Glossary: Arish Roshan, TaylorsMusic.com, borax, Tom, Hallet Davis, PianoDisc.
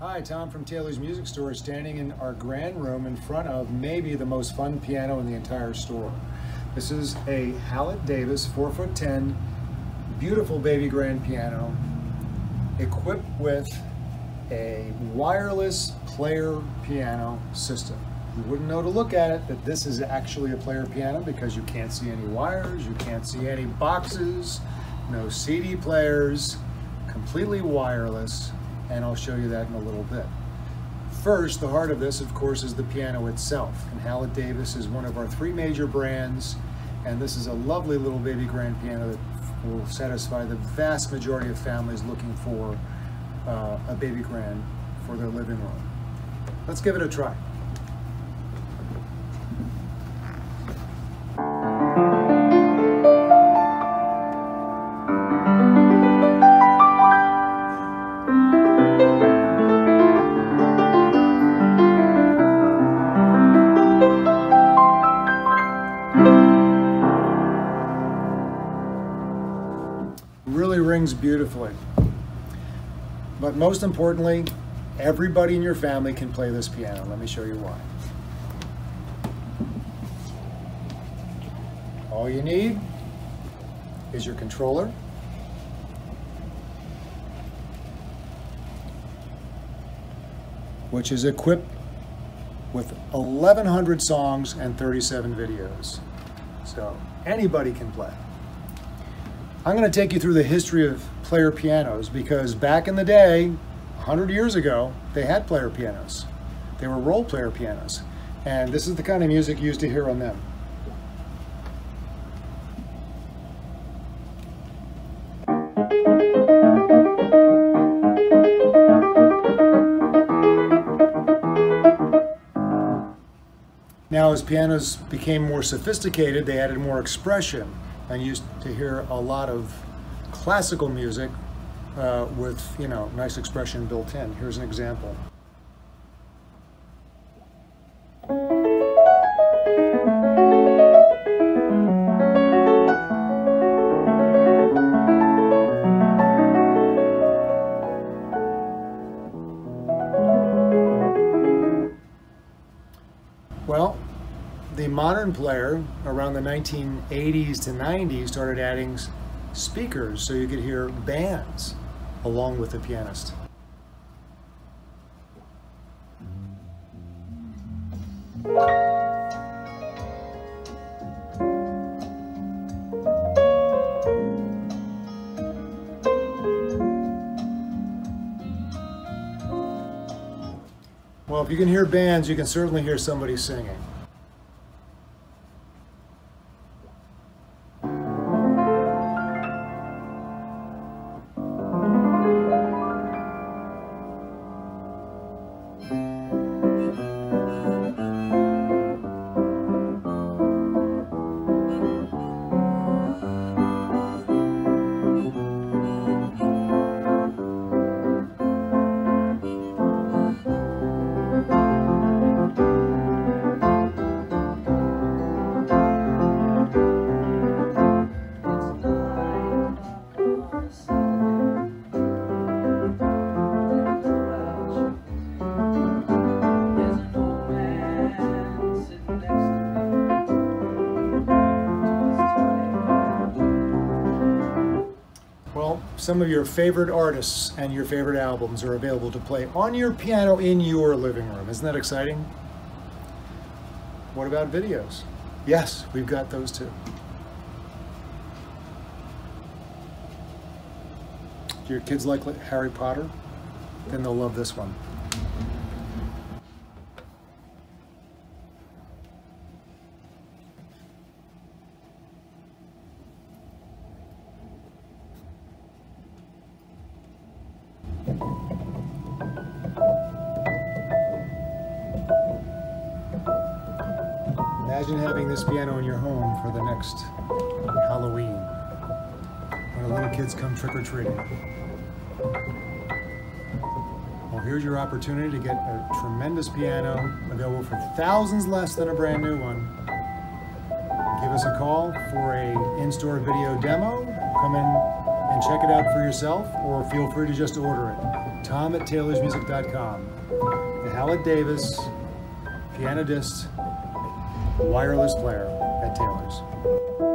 Hi, Tom from Taylor's Music Store, standing in our grand room in front of maybe the most fun piano in the entire store. This is a Hallet Davis 4'10", beautiful baby grand piano, equipped with a wireless player piano system. You wouldn't know to look at it that this is actually a player piano because you can't see any wires, you can't see any boxes, no CD players, completely wireless, and I'll show you that in a little bit. First, the heart of this, of course, is the piano itself, and Hallet Davis is one of our three major brands, and this is a lovely little baby grand piano that will satisfy the vast majority of families looking for a baby grand for their living room. Let's give it a try. Really rings beautifully. But most importantly, everybody in your family can play this piano. Let me show you why. All you need is your controller, which is equipped with 1,100 songs and 37 videos. So anybody can play. I'm going to take you through the history of player pianos because back in the day, 100 years ago, they had player pianos. They were role player pianos. And this is the kind of music you used to hear on them. Now, as pianos became more sophisticated, they added more expression. I used to hear a lot of classical music with, you know, nice expression built in. Here's an example. Well, the modern player around the 1980s to 90s started adding speakers so you could hear bands along with the pianist. Well, if you can hear bands, you can certainly hear somebody singing. Some of your favorite artists and your favorite albums are available to play on your piano in your living room. Isn't that exciting? What about videos? Yes, we've got those too. Do your kids like Harry Potter? Then they'll love this one. Imagine having this piano in your home for the next Halloween, when the little kids come trick-or-treating. Well, here's your opportunity to get a tremendous piano available for thousands less than a brand new one. Give us a call for an in-store video demo. Come in and check it out for yourself, or feel free to just order it. Tom at TaylorsMusic.com. The Hallet Davis PianoDisc wireless player at Taylor's.